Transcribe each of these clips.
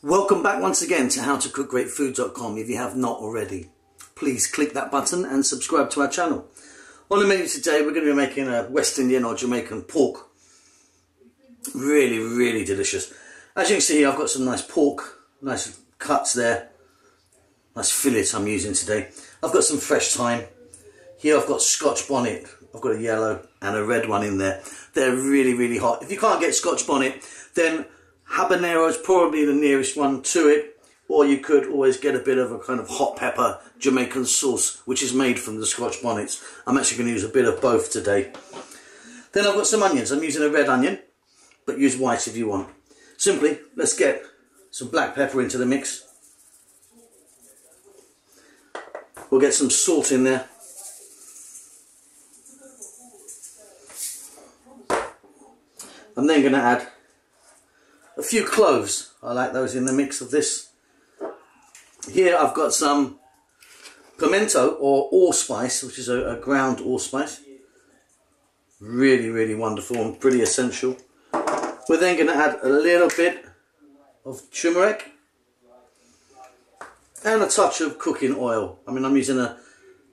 Welcome back once again to howtocookgreatfood.com. If you have not already, please click that button and subscribe to our channel. On the menu today, we're going to be making a West Indian or Jamaican pork. Really, really delicious. As you can see here, I've got some nice pork, nice cuts there. Nice fillet I'm using today. I've got some fresh thyme. Here I've got Scotch bonnet. I've got a yellow and a red one in there. They're really, really hot. If you can't get Scotch bonnet, then Habanero is probably the nearest one to it, or you could always get a bit of a kind of hot pepper Jamaican sauce, which is made from the Scotch bonnets. I'm actually going to use a bit of both today. Then I've got some onions. I'm using a red onion, but use white if you want. Simply, let's get some black pepper into the mix. We'll get some salt in there. I'm then going to add a few cloves. I like those in the mix of this. Here I've got some pimento or allspice, which is a ground allspice. Really, really wonderful and pretty essential. We're then going to add a little bit of turmeric and a touch of cooking oil. I mean, I'm using a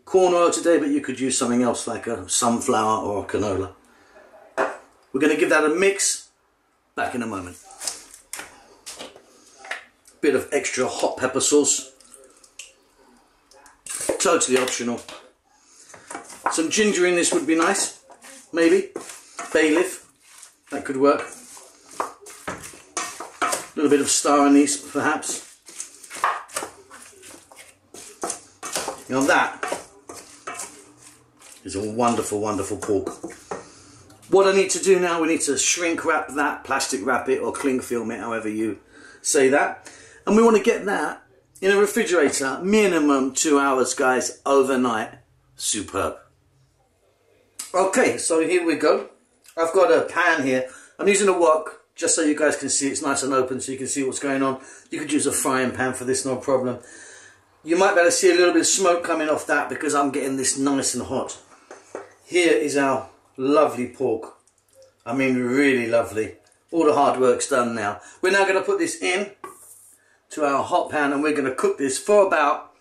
corn oil today, but you could use something else like a sunflower or a canola. We're going to give that a mix. Back in a moment. Bit of extra hot pepper sauce, totally optional. Some ginger in this would be nice, maybe bay leaf, that could work. A little bit of star anise perhaps. Now that is a wonderful, wonderful pork. What I need to do now, we need to shrink wrap that, plastic wrap it or cling film it, however you say that. And we want to get that in a refrigerator, minimum 2 hours, guys, overnight. Superb. Okay, so here we go. I've got a pan here. I'm using a wok just so you guys can see. It's nice and open so you can see what's going on. You could use a frying pan for this, no problem. You might be able to see a little bit of smoke coming off that because I'm getting this nice and hot. Here is our lovely pork. I mean, really lovely. All the hard work's done now. We're now going to put this in to our hot pan and we're going to cook this for about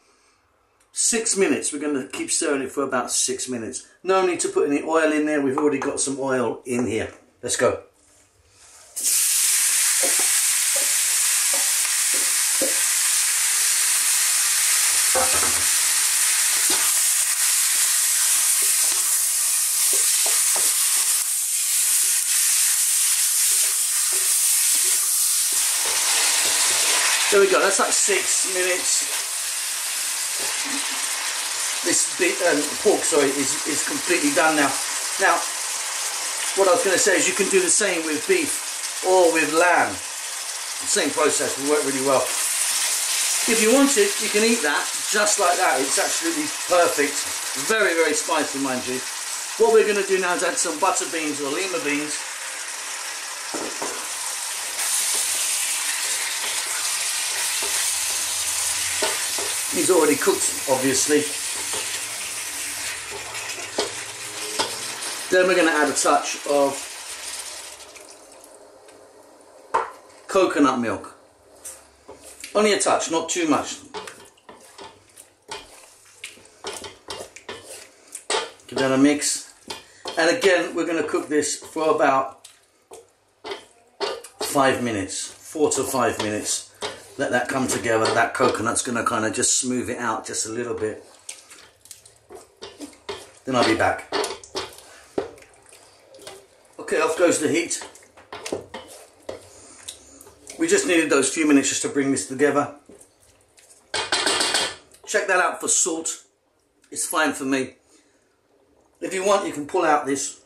6 minutes. We're going to keep stirring it for about 6 minutes. No need to put any oil in there. We've already got some oil in here. Let's go. There we go, that's like 6 minutes. This bit, pork, sorry, is completely done now. Now, what I was going to say is you can do the same with beef or with lamb. Same process, will work really well. If you want it, you can eat that just like that. It's absolutely perfect. Very, very spicy, mind you. What we're going to do now is add some butter beans or lima beans. He's already cooked, obviously. Then we're going to add a touch of coconut milk. Only a touch, not too much. Give that a mix. And again, we're going to cook this for about 5 minutes, 4 to 5 minutes. Let that come together. That coconut's going to kind of just smooth it out just a little bit. Then I'll be back. Okay, off goes the heat. We just needed those few minutes just to bring this together. Check that out for salt. It's fine for me. If you want, you can pull out this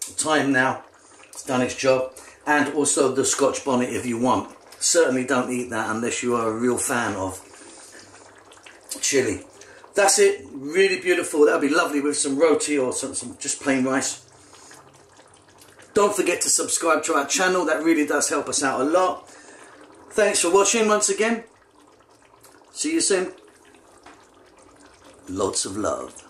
thyme now. It's done its job. And also the Scotch bonnet if you want. Certainly don't eat that unless you are a real fan of chili. That's it. Really beautiful. That would be lovely with some roti or some just plain rice. Don't forget to subscribe to our channel. That really does help us out a lot. Thanks for watching once again. See you soon. Lots of love.